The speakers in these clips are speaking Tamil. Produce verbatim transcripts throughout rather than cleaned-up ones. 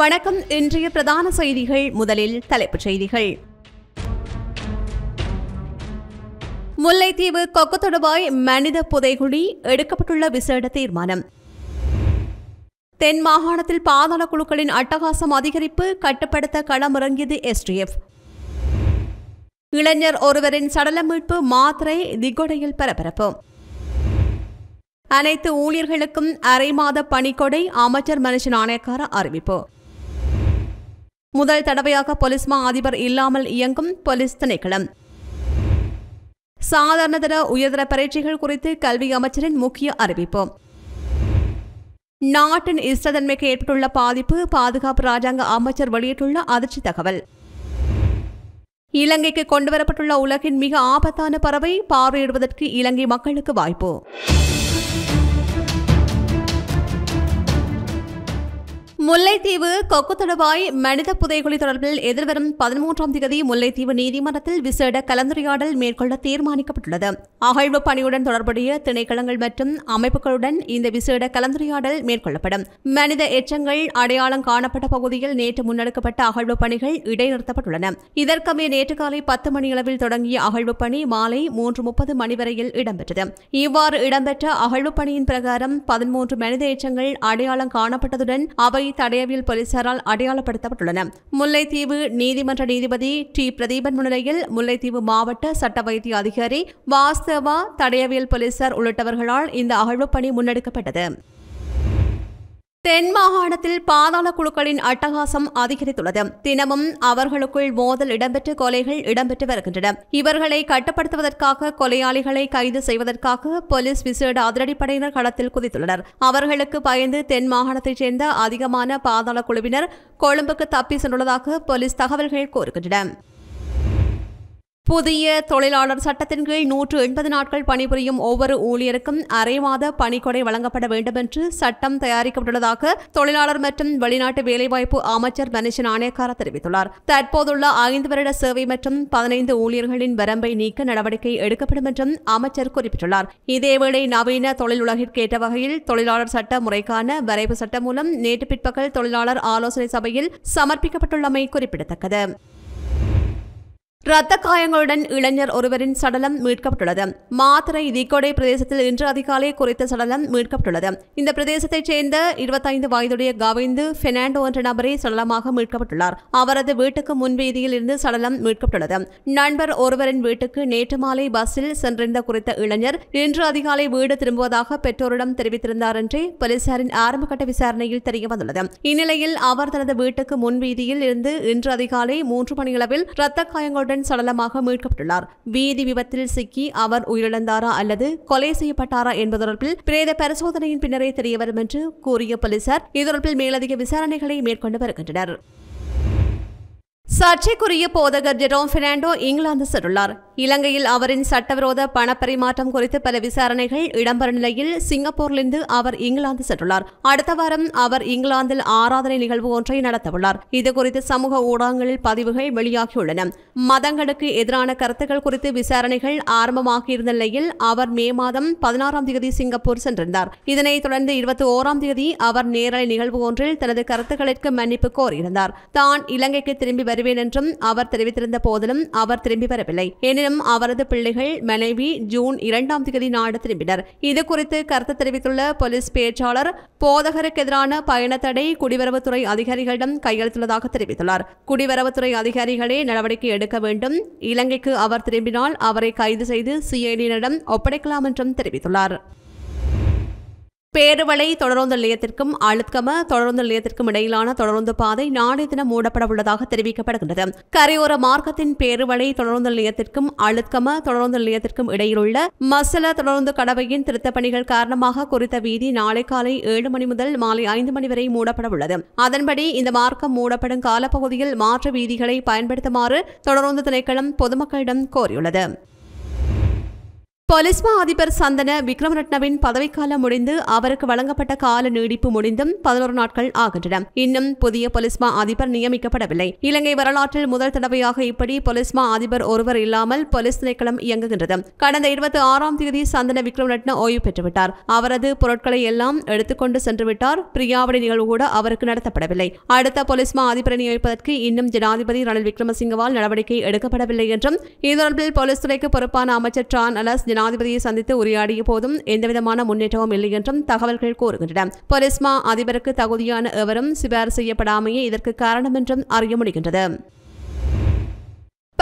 வணக்கம். இன்றைய பிரதான செய்திகள். முதலில் தலைப்புச் செய்திகள். முல்லைத்தீவு கொக்கு தொடுவாய் மனித புதைகுழி எடுக்கப்பட்டுள்ள விசேட தீர்மானம். தென் மாகாணத்தில் பாதாள குழுக்களின் அட்டகாசம் அதிகரிப்பு, கட்டுப்படுத்த களமிறங்கியது எஸ் டி எஃப். இளைஞர் ஒருவரின் சடல மீட்பு மாத்திரை திகொடையில் பரபரப்பு. அனைத்து ஊழியர்களுக்கும் அரை மாத பணிக்கொடை, அமைச்சர் மனுஷன் ஆணையக்கார அறிவிப்பு. முதல் தடவையாக போலீஸ் மா அதிபர் இல்லாமல் இயங்கும் போலீஸ் திணைக்களம். சாதாரணதர உயர்தர பரீட்சைகள் குறித்து கல்வி அமைச்சரின் முக்கிய அறிவிப்பு. நாட்டின் இஷ்டத்தன்மைக்கு ஏற்பட்டுள்ள பாதிப்பு, பாதுகாப்பு ராஜாங்க அமைச்சர் வெளியிட்டுள்ள அதிர்ச்சி தகவல். இலங்கைக்கு கொண்டுவரப்பட்டுள்ள உலகின் மிக ஆபத்தான பறவை, பார்வையிடுவதற்கு இலங்கை மக்களுக்கு வாய்ப்பு. முல்லைத்தீவு கொக்கு தொடுவாய் மனித புதைகுழி தொடர்பில் எதிர்வரும் பதிமூன்றாம் தேதி முல்லைத்தீவு நீதிமன்றத்தில் விசேட கலந்துரையாடல் மேற்கொள்ள தீர்மானிக்கப்பட்டுள்ளது. அகழ்வு பணியுடன் தொடர்புடைய திணைக்களங்கள் மற்றும் அமைப்புகளுடன் இந்த விசேட கலந்துரையாடல் மேற்கொள்ளப்படும். மனித எச்சங்கள் அடையாளம் காணப்பட்ட பகுதியில் நேற்று முன்னெடுக்கப்பட்ட அகழ்வு பணிகள் இடைநிறுத்தப்பட்டுள்ளன. இதற்கமைய நேற்று காலை பத்து மணியளவில் தொடங்கிய அகழ்வு பணி மாலை மூன்று முப்பது மணி வரையில் இடம்பெற்றது. இவ்வாறு இடம்பெற்ற அகழ்வு பணியின் பிரகாரம் பதிமூன்று மனித எச்சங்கள் அடையாளம் காணப்பட்டதுடன் அவை தடயவியல் போலீசாரால் அடையாளப்படுத்தப்பட்டுள்ளன. முல்லைத்தீவு நீதிமன்ற நீதிபதி டி பிரதீபன் முன்னிலையில் முல்லைத்தீவு மாவட்ட சட்ட வைத்திய அதிகாரி வாஸ்தவா, தடயவியல் போலீசார் உள்ளிட்டவர்களால் இந்த அகழ்வு பணி முன்னெடுக்கப்பட்டது. தென் மாகாணத்தில் பாதாள குழுக்களின் அட்டகாசம் அதிகரித்துள்ளது. தினமும் அவர்களுக்குள் மோதல் இடம்பெற்று கொலைகள் இடம்பெற்று வருகின்றன. இவர்களை கட்டுப்படுத்துவதற்காக, கொலையாளிகளை கைது செய்வதற்காக போலீஸ் விசேட அதிரடிப்படையினர் களத்தில் குதித்துள்ளனர். அவர்களுக்கு பயந்து தென் மாகாணத்தைச் சேர்ந்த அதிகமான பாதாள குழுவினர் கொழும்புக்கு தப்பி சென்றுள்ளதாக போலீஸ் தகவல்கள் கூறுகின்றன. புதிய தொழிலாளர் சட்டத்தின் கீழ் நூற்று எண்பது நாட்கள் பணிபுரியும் ஒவ்வொரு ஊழியருக்கும் அரை மாத பணிக்கொடை வழங்கப்பட வேண்டும் என்று சட்டம் தயாரிக்கப்பட்டுள்ளதாக தொழிலாளர் மற்றும் வெளிநாட்டு வேலைவாய்ப்பு அமைச்சர் மனுஷன் ஆணையக்கார தெரிவித்துள்ளார். தற்போதுள்ள ஐந்து வருட சேவை மற்றும் பதினைந்து ஊழியர்களின் வரம்பை நீக்க நடவடிக்கை எடுக்கப்படும் என்றும் அமைச்சர் குறிப்பிட்டுள்ளார். இதேவேளை நவீன தொழில் உலகிற்கேற்ற வகையில் தொழிலாளர் சட்ட முறைக்கான வரைவு சட்டம் மூலம் நேற்று பிற்பகல் தொழிலாளர் ஆலோசனை சபையில் சமர்ப்பிக்கப்பட்டுள்ளமை குறிப்பிடத்தக்கது. இரத்த காயங்களுடன் இளைஞர் ஒருவரின் சடலம் மீட்கப்பட்டுள்ளது. மாத்திரை திகொடை பிரதேசத்தில் இன்று அதிகாலை குறித்த சடலம் மீட்கப்பட்டுள்ளது. இந்த பிரதேசத்தைச் சேர்ந்த இருபத்தைந்து வயதுடைய கவிந்து பெர்னாண்டோ என்ற நபரை சடலமாக மீட்கப்பட்டுள்ளார். அவரது வீட்டுக்கு முன்வீதியில் இருந்து சடலம் மீட்கப்பட்டுள்ளது. நண்பர் ஒருவரின் வீட்டுக்கு நேற்று மாலை பஸ்ஸில் சென்றிருந்த குறித்த இளைஞர் இன்று அதிகாலை வீடு திரும்புவதாக பெற்றோரிடம் தெரிவித்திருந்தார் என்றே போலீசாரின் ஆரம்பகட்ட விசாரணையில் தெரியவந்துள்ளது. இந்நிலையில் அவர் தனது வீட்டுக்கு முன்வீதியில் இருந்து இன்று அதிகாலை மூன்று மணியளவில் இரத்த காயங்களுடன் சடலமாக மீட்கப்பட்டுள்ளார். வீதி விபத்தில் சிக்கி அவர் உயிரிழந்தாரா அல்லது கொலை செய்யப்பட்டாரா என்பது தொடர்பில் பிரேத பரிசோதனையின் பின்னரே தெரியவரும் என்று கூறிய போலீசார் இது தொடர்பில் மேலதிக விசாரணைகளை மேற்கொண்டு வருகின்றனர். சர்ச்சைக்குரிய போதகர் ஜெரோம் பெர்னாண்டோ இங்கிலாந்து சென்றுள்ளார். இலங்கையில் அவரின் சட்டவிரோத பணப்பரிமாற்றம் குறித்து பல விசாரணைகள் இடம்பெறும் நிலையில் சிங்கப்பூரிலிருந்து அவர் இங்கிலாந்து சென்றுள்ளார். அடுத்த வாரம் அவர் இங்கிலாந்தில் ஆராதனை நிகழ்வு ஒன்றை நடத்தவுள்ளார். இதுகுறித்து சமூக ஊடகங்களில் பதிவுகள் வெளியாகியுள்ளன. மதங்களுக்கு எதிரான கருத்துக்கள் குறித்து விசாரணைகள் ஆரம்பமாகியிருந்த நிலையில் அவர் மே மாதம் பதினாறாம் தேதி சிங்கப்பூர் சென்றிருந்தார். இதனைத் தொடர்ந்து இருபத்தி ஓராம் தேதி அவர் நேரலை நிகழ்வு ஒன்றில் தனது கருத்துக்களுக்கு மன்னிப்பு கோரியிருந்தார். தான் இலங்கைக்கு திரும்பி வரும் என்றும் அவர் தெரிவித்திருந்த போதிலும் அவர் திரும்பி வரவில்லை. எனினும் அவரது பிள்ளைகள், மனைவி ஜூன் இரண்டாம் தேதி நாடு திரும்பினர். இதுகுறித்து கருத்து தெரிவித்துள்ள போலீஸ் பேச்சாளர் போதகருக்கு எதிரான பயணத்தடை குடிவரவுத்துறை அதிகாரிகளிடம் கையளித்துள்ளதாக தெரிவித்துள்ளார். குடிவரவுத்துறை அதிகாரிகளே நடவடிக்கை எடுக்க வேண்டும். இலங்கைக்கு அவர் திரும்பினால் அவரை கைது செய்து சி ஐ டியினரிடம் ஒப்படைக்கலாம் என்றும் தெரிவித்துள்ளார். பேருவளை தொடருந்து நிலையத்திற்கும் அழுத்கம தொடருந்து நிலையத்திற்கும் இடையிலான தொடருந்து பாதை நாளை தினம் மூடப்பட உள்ளதாக தெரிவிக்கப்படுகின்றது. கரையோர மார்க்கத்தின் பேருவளை தொடருந்து நிலையத்திற்கும் அழுத்கம தொடருந்து நிலையத்திற்கும் இடையிலுள்ள மசல தொடருந்து கடவையின் திருத்தப் பணிகள் காரணமாக குறித்த வீதி நாளை காலை ஏழு மணி முதல் மாலை ஐந்து மணி வரை மூடப்பட உள்ளது. அதன்படி இந்த மார்க்கம் மூடப்படும் காலப்பகுதியில் மாற்று வீதிகளை பயன்படுத்துமாறு தொடருந்து திணைக்களம் பொதுமக்களிடம் கோரியுள்ளது. பொலிஸ்மா அதிபர் சந்தன விக்ரமரட்னவின் பதவிக்காலம் முடிந்து அவருக்கு வழங்கப்பட்ட கால நீடிப்பு முடிந்தும் பதினொரு நாட்கள் ஆகின்றன. இன்னும் புதிய பொலிஸ்மா அதிபர் நியமிக்கப்படவில்லை. இலங்கை வரலாற்றில் முதல் தடவையாக இப்படி பொலிஸ்மா அதிபர் ஒருவர் இல்லாமல் போலீஸ் திணைக்களம் இயங்குகின்றது. கடந்த இருபத்தி ஆறாம் தேதி சந்தன விக்ரமரட்ன ஓய்வு பெற்றுவிட்டார். அவரது பொருட்களை எல்லாம் எடுத்துக்கொண்டு சென்றுவிட்டார். பிரியாவளி நிகழ்வு கூட அவருக்கு நடத்தப்படவில்லை. அடுத்த பொலிஸ்மா அதிபரை நியமிப்பதற்கு இன்னும் ஜனாதிபதி ரணில் விக்ரமசிங்கவால் நடவடிக்கை எடுக்கப்படவில்லை என்றும், இது தொடர்பில் போலீஸ் துறைக்கு பொறுப்பான அமைச்சர் டிரான் அலஸ் ஜனாதிபதியை சந்தித்து உரையாடிய போதும் எந்தவிதமான முன்னேற்றமும் இல்லை என்றும் தகவல்கள் கூறுகின்றன. பொலிஸ்மா அதிபருக்கு தகுதியான எவரும் சிபார் செய்யப்படாமையே இதற்கு காரணம் என்றும் அறிய முடிகின்றது.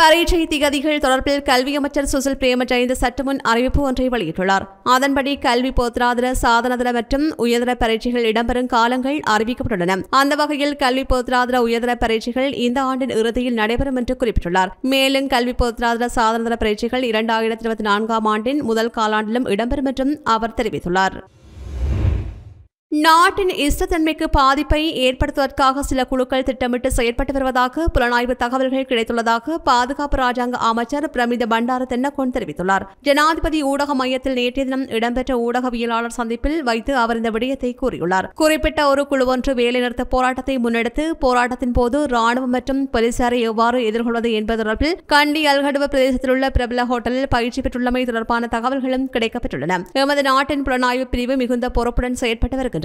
பரீட்சை திகதிகள் தொடர்பில் கல்வி அமைச்சர் சுசில் பிரேமஜயந்த சற்றுமுன் அறிவிப்பு ஒன்றை வெளியிட்டுள்ளார். அதன்படி கல்வி போத்திராதர சாதனதர மற்றும் உயர்தர பரீட்சைகள் இடம்பெறும் காலங்கள் அறிவிக்கப்பட்டுள்ளன. அந்த வகையில் கல்வி போத்திராதர உயர்தர பரீட்சைகள் இந்த ஆண்டின் இறுதியில் நடைபெறும் என்று குறிப்பிட்டுள்ளார். மேலும் கல்வி போத்திராதர சாதனதர பரீட்சைகள் இரண்டாயிரத்தி இருபத்தி நான்காம் ஆண்டின் முதல் காலாண்டிலும் இடம்பெறும் என்றும் அவர் தெரிவித்துள்ளார். நாட்டின் இஷ்டத்தன்மைக்கு பாதிப்பை ஏற்படுத்துவதற்காக சில குழுக்கள் திட்டமிட்டு செயற்பட்டு வருவதாக புலனாய்வு தகவல்கள் கிடைத்துள்ளதாக பாதுகாப்பு ராஜாங்க அமைச்சர் பிரமித பண்டார தென்னகோன் தெரிவித்துள்ளார். ஜனாதிபதி ஊடக மையத்தில் நேற்றைய தினம் இடம்பெற்ற ஊடகவியலாளர் சந்திப்பில் வைத்து அவர் இந்த விடயத்தை கூறியுள்ளார். குறிப்பிட்ட ஒரு குழு ஒன்று வேலைநிறுத்த போராட்டத்தை முன்னெடுத்து போராட்டத்தின் போது ராணுவம் மற்றும் போலீசாரை எவ்வாறு எதிர்கொள்வது என்பது தொடர்பில் கண்டி அல்கடுவ பிரதேசத்தில் உள்ள பிரபல ஹோட்டலில் பயிற்சி பெற்றுள்ளமை தொடர்பான தகவல்களும் கிடைக்கப்பட்டுள்ளன. எமது நாட்டின் புலனாய்வு பிரிவு மிகுந்த பொறுப்புடன் செயற்பட்டு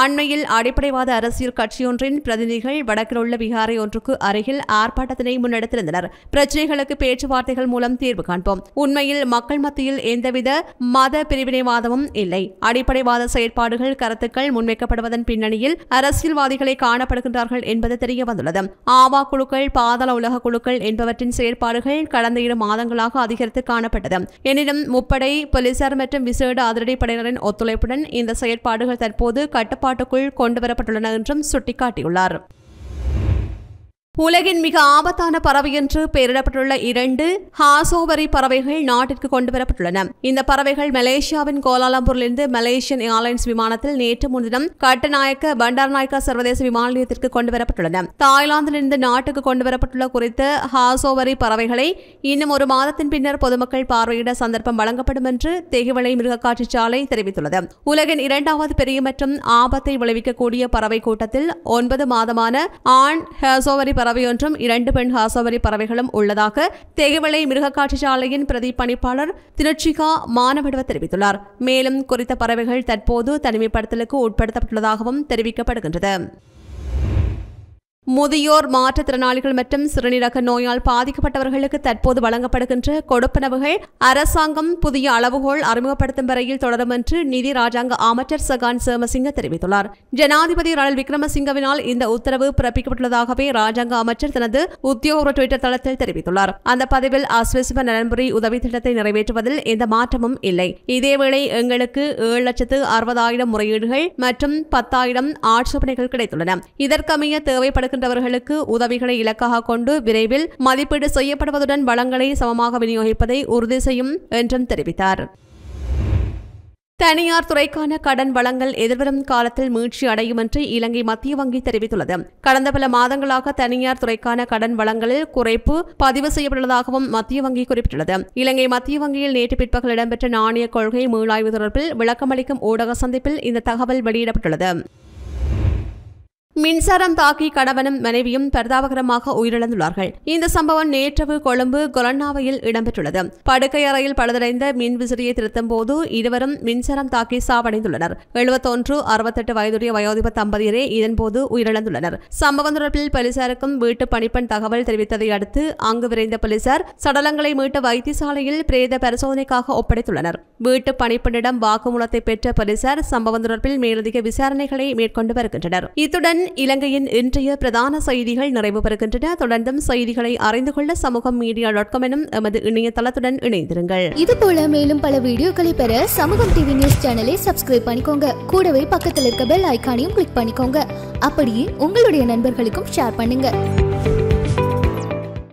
அண்மையில் அடிப்படைவாத அரசியல் கட்சியொன்றின் பிரதிநிதிகள் வடக்கில் உள்ள விகாரை ஒன்றுக்கு அருகில் ஆர்ப்பாட்டத்தினை முன்னெடுத்திருந்தனர். பிரச்சனைகளுக்கு பேச்சுவார்த்தைகள் மூலம் தீர்வு காண்போம். உண்மையில் மக்கள் மத்தியில் எந்தவித மத பிரிவினைவாதமும் இல்லை. அடிப்படைவாத செயற்பாடுகள் கருத்துக்கள் முன்வைக்கப்படுவதன் பின்னணியில் அரசியல்வாதிகளை காணப்படுகின்றார்கள் என்பது தெரிய வந்துள்ளது. ஆவா குழுக்கள் பாதாள உலக குழுக்கள் என்பவற்றின் செயற்பாடுகள் கடந்த இரு மாதங்களாக அதிகரித்து காணப்பட்டது. எனினும் முப்படை போலீசார் மற்றும் விசேட அதிரடிப்படையினரின் ஒத்துழைப்புடன் இந்த செயற்பாடுகள் தற்போது கட்டுப்பாட்டுக்குள் கொண்டுவரப்பட்டுள்ளன என்றும் சுட்டிக்காட்டியுள்ளார். உலகின் மிக ஆபத்தான பறவை என்று பெயரிடப்பட்டுள்ள இரண்டு ஹாசோவரி பறவைகள் நாட்டிற்கு கொண்டுவரப்பட்டுள்ளன. இந்த பறவைகள் மலேசியாவின் கோலாலம்பூரிலிருந்து மலேசியன் ஏர்லைன்ஸ் விமானத்தில் நேற்று முன்தினம் கட்டநாயக்க பண்டாரநாயக்கா சர்வதேச விமான நிலையத்திற்கு கொண்டுவரப்பட்டுள்ளன. தாய்லாந்திலிருந்து நாட்டுக்கு கொண்டுவரப்பட்டுள்ள குறித்த ஹாசோவரி பறவைகளை இன்னும் ஒரு மாதத்தின் பின்னர் பொதுமக்கள் பார்வையிட சந்தர்ப்பம் வழங்கப்படும் என்று தெகுவளை மிருகக்காட்சி சாலை தெரிவித்துள்ளது. உலகின் இரண்டாவது பெரிய மற்றும் ஆபத்தை விளைவிக்கக்கூடிய பறவை கூட்டத்தில் ஒன்பது மாதமான ஆண் ஹாசோவரி பறவையொன்றும் இரண்டு பெண் ஹாசோவரி பறவைகளும் உள்ளதாக தெகுவளை மிருகக்காட்சி சாலையின் பிரதி பணிப்பாளர் திருச்சிகா மானவடுவ தெரிவித்துள்ளார். மேலும் குறித்த பறவைகள் தற்போது தனிமைப்படுத்தலுக்கு உட்படுத்தப்பட்டுள்ளதாகவும் தெரிவிக்கப்படுகின்றது. முதியோர் மாற்றுத்திறனாளிகள் மற்றும் சிறுநீரக நோயால் பாதிக்கப்பட்டவர்களுக்கு தற்போது வழங்கப்படுகின்ற கொடுப்பனவுகள் அரசாங்கம் புதிய அளவுகோல் அறிமுகப்படுத்தும் வரையில் தொடரும் என்று நிதி ராஜாங்க அமைச்சர் சகான் சேமசிங்க தெரிவித்துள்ளார். ஜனாதிபதி ரணில் விக்ரமசிங்கவினால் இந்த உத்தரவு பிறப்பிக்கப்பட்டுள்ளதாகவே ராஜாங்க அமைச்சர் தனது உத்தியோகபூர்வ டுவிட்டர் தளத்தில் தெரிவித்துள்ளார். அந்த பதிவில் அஸ்வசிப நலன்புரி உதவி திட்டத்தை நிறைவேற்றுவதில் எந்த மாற்றமும் இல்லை. இதேவேளை எங்களுக்கு ஏழு லட்சத்து அறுபதாயிரம் முறையீடுகள் மற்றும் பத்தாயிரம் ஆட்சேபனைகள் கிடைத்துள்ளன. இதற்கமைய தேவைப்படுகின்ற உதவிகளை இலக்காக கொண்டு விரைவில் மதிப்பீடு செய்யப்படுவதுடன் வளங்களை சமமாக விநியோகிப்பதை உறுதி செய்யும் என்றும் தெரிவித்தார். தனியார் துறைக்கான கடன் வழங்கல் எதிர்வரும் காலத்தில் மீட்சி அடையும் என்று இலங்கை மத்திய வங்கி தெரிவித்துள்ளது. கடந்த பல மாதங்களாக தனியார் துறைக்கான கடன் வழங்கலில் குறைப்பு பதிவு செய்யப்பட்டுள்ளதாகவும் மத்திய வங்கி குறிப்பிட்டுள்ளது. இலங்கை மத்திய வங்கியில் நேற்று பிற்பகல் இடம்பெற்ற நாணய கொள்கை மீளாய்வு தொடர்பில் விளக்கமளிக்கும் ஊடக சந்திப்பில் இந்த தகவல் வெளியிடப்பட்டுள்ளது. மின்சாரம் தாக்கி கணவனும் மனைவியும் பரிதாபகரமாக உயிரிழந்துள்ளார்கள். இந்த சம்பவம் நேற்றவு கொழும்பு கொலன்னாவையில் இடம்பெற்றுள்ளது. படுக்கை அறையில் பழுதடைந்த மின் விசிறியை திருத்தும் போது இருவரும் மின்சாரம் தாக்கி சாவடைந்துள்ளனர். எழுபத்தொன்று அறுபத்தெட்டு வயதுடைய வயோதிப தம்பதியரே இதன்போது உயிரிழந்துள்ளனர். சம்பவம் தொடர்பில் போலீசாருக்கும் வீட்டு பணிப்பெண் தகவல் தெரிவித்ததை அடுத்து அங்கு விரைந்த போலீசார் சடலங்களை மீட்டு வைத்தியசாலையில் பிரேத பரிசோதனைக்காக ஒப்படைத்துள்ளனர். வீட்டு பணிப்பெண்ணிடம் வாக்குமூலத்தை பெற்ற போலீசார் சம்பவம் தொடர்பில் மேலதிக விசாரணைகளை மேற்கொண்டு வருகின்றனர். இத்துடன் இலங்கையின் இன்றைய பிரதான செய்திகள் நிறைவு பெறுகின்றன. தொடர்ந்தும் செய்திகளை அறிந்து கொள்ள சமூகம் மீடியா டாட் காம் எனும் எமது இணையதளத்துடன் இணைந்திருங்கள். இதுபோல மேலும் பல வீடியோக்களை பெற சமூகம் டிவி நியூஸ் சேனலை சப்ஸ்கிரைப் பண்ணிக்கோங்க. கூடவே பக்கத்தில் இருக்க பெல் ஐக்கானையும் கிளிக் பண்ணிக்கோங்க. அப்படியே உங்களுடைய நண்பர்களுக்கும் ஷேர் பண்ணுங்க.